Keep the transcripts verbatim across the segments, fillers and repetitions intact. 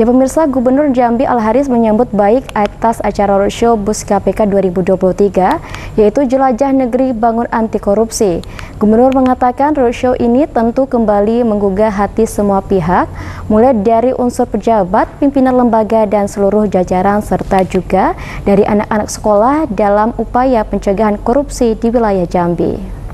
Ya pemirsa, Gubernur Jambi Al-Haris menyambut baik atas acara roadshow Bus K P K dua ribu dua puluh tiga, yaitu Jelajah Negeri Bangun Anti Korupsi. Gubernur mengatakan roadshow ini tentu kembali menggugah hati semua pihak, mulai dari unsur pejabat, pimpinan lembaga, dan seluruh jajaran, serta juga dari anak-anak sekolah dalam upaya pencegahan korupsi di wilayah Jambi.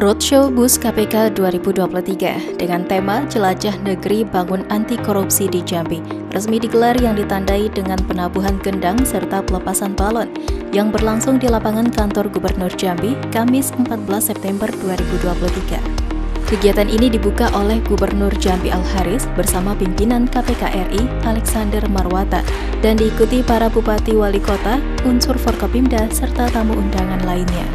Roadshow Bus K P K dua ribu dua puluh tiga dengan tema Jelajah Negeri Bangun Anti Korupsi di Jambi resmi digelar, yang ditandai dengan penabuhan gendang serta pelepasan balon yang berlangsung di lapangan kantor Gubernur Jambi, Kamis empat belas September dua ribu dua puluh tiga. Kegiatan ini dibuka oleh Gubernur Jambi Al-Haris bersama pimpinan K P K R I Alexander Marwata dan diikuti para bupati, wali kota, unsur Forkopimda, serta tamu undangan lainnya.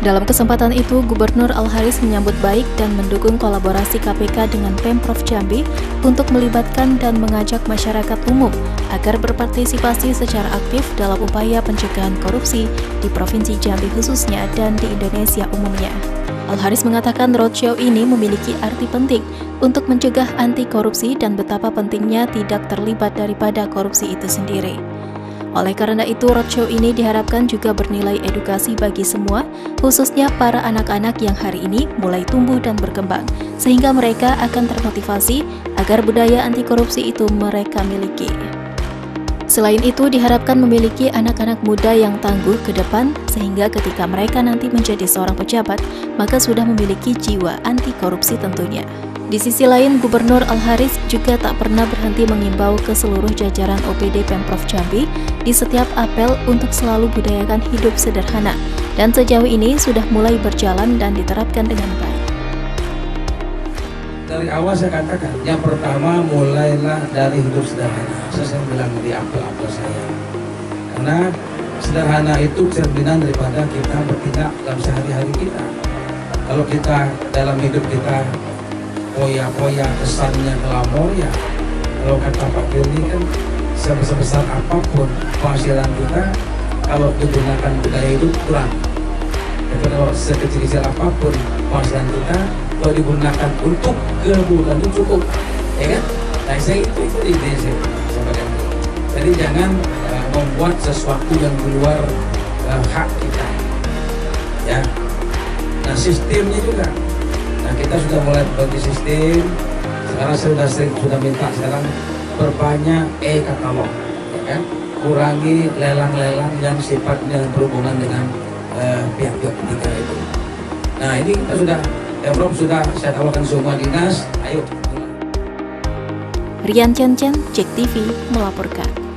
Dalam kesempatan itu, Gubernur Al-Haris menyambut baik dan mendukung kolaborasi K P K dengan Pemprov Jambi untuk melibatkan dan mengajak masyarakat umum agar berpartisipasi secara aktif dalam upaya pencegahan korupsi di Provinsi Jambi khususnya dan di Indonesia umumnya. Al-Haris mengatakan roadshow ini memiliki arti penting untuk mencegah anti korupsi dan betapa pentingnya tidak terlibat daripada korupsi itu sendiri. Oleh karena itu, roadshow ini diharapkan juga bernilai edukasi bagi semua, khususnya para anak-anak yang hari ini mulai tumbuh dan berkembang, sehingga mereka akan termotivasi agar budaya anti korupsi itu mereka miliki. Selain itu, diharapkan memiliki anak-anak muda yang tangguh ke depan, sehingga ketika mereka nanti menjadi seorang pejabat, maka sudah memiliki jiwa anti korupsi tentunya. Di sisi lain, Gubernur Al-Haris juga tak pernah berhenti mengimbau ke seluruh jajaran O P D Pemprov Jambi di setiap apel untuk selalu budayakan hidup sederhana, dan sejauh ini sudah mulai berjalan dan diterapkan dengan baik. Dari awal saya katakan, yang pertama mulailah dari hidup sederhana. Saya bilang di apel-apel saya, karena sederhana itu cerminan daripada kita bertindak dalam sehari-hari kita. Kalau kita dalam hidup kita poya-poya, kesannya glamor, ya kalau kata Pak Billy kan sebesar-besar apapun penghasilan kita kalau digunakan budaya itu kurang, tapi kalau sekecil-kecil apapun penghasilan kita kalau digunakan untuk kebutuhan itu cukup, ya kan? Nah, saya itu itu ide saya sebagai itu. Jadi jangan uh, membuat sesuatu yang di luar uh, hak kita, ya. Nah, sistemnya juga. Nah, kita sudah mulai berganti sistem. Sekarang saya sudah sering, sudah minta sekarang berbanyak e-katalog, ya kan? Kurangi lelang-lelang yang sifatnya berhubungan dengan pihak-pihak eh, ketiga itu. Nah, ini kita sudah, Pemprov sudah, saya tawarkan semua dinas. Ayo. Rian Cencen, Cek T V melaporkan.